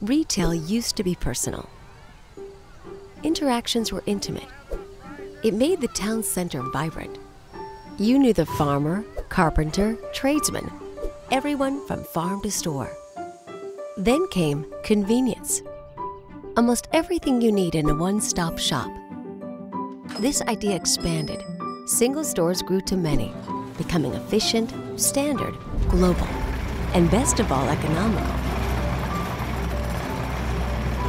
Retail used to be personal. Interactions were intimate. It made the town center vibrant. You knew the farmer, carpenter, tradesman, everyone from farm to store. Then came convenience. Almost everything you need in a one-stop shop. This idea expanded. Single stores grew to many, becoming efficient, standard, global, and best of all, economical.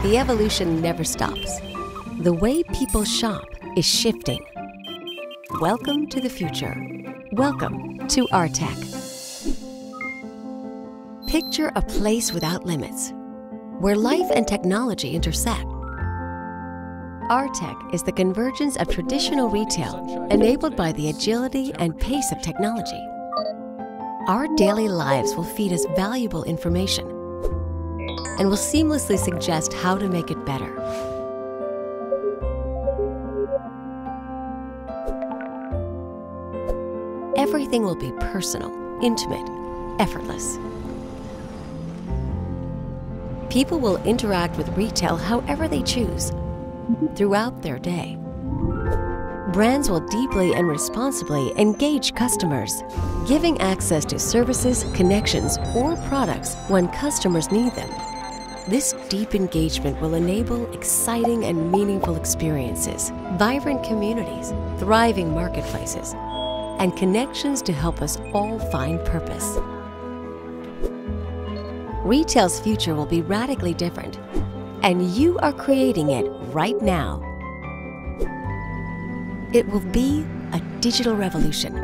The evolution never stops. The way people shop is shifting. Welcome to the future. Welcome to (R)Tech. Picture a place without limits, where life and technology intersect. (R)Tech is the convergence of traditional retail enabled by the agility and pace of technology. Our daily lives will feed us valuable information and will seamlessly suggest how to make it better. Everything will be personal, intimate, effortless. People will interact with retail however they choose throughout their day. Brands will deeply and responsibly engage customers, giving access to services, connections, or products when customers need them. This deep engagement will enable exciting and meaningful experiences, vibrant communities, thriving marketplaces, and connections to help us all find purpose. Retail's future will be radically different, and you are creating it right now. It will be a digital revolution,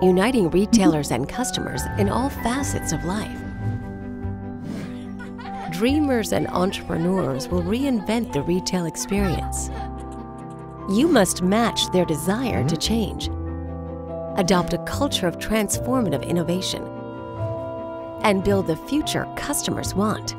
uniting retailers and customers in all facets of life. Dreamers and entrepreneurs will reinvent the retail experience. You must match their desire to change. Adopt a culture of transformative innovation and build the future customers want.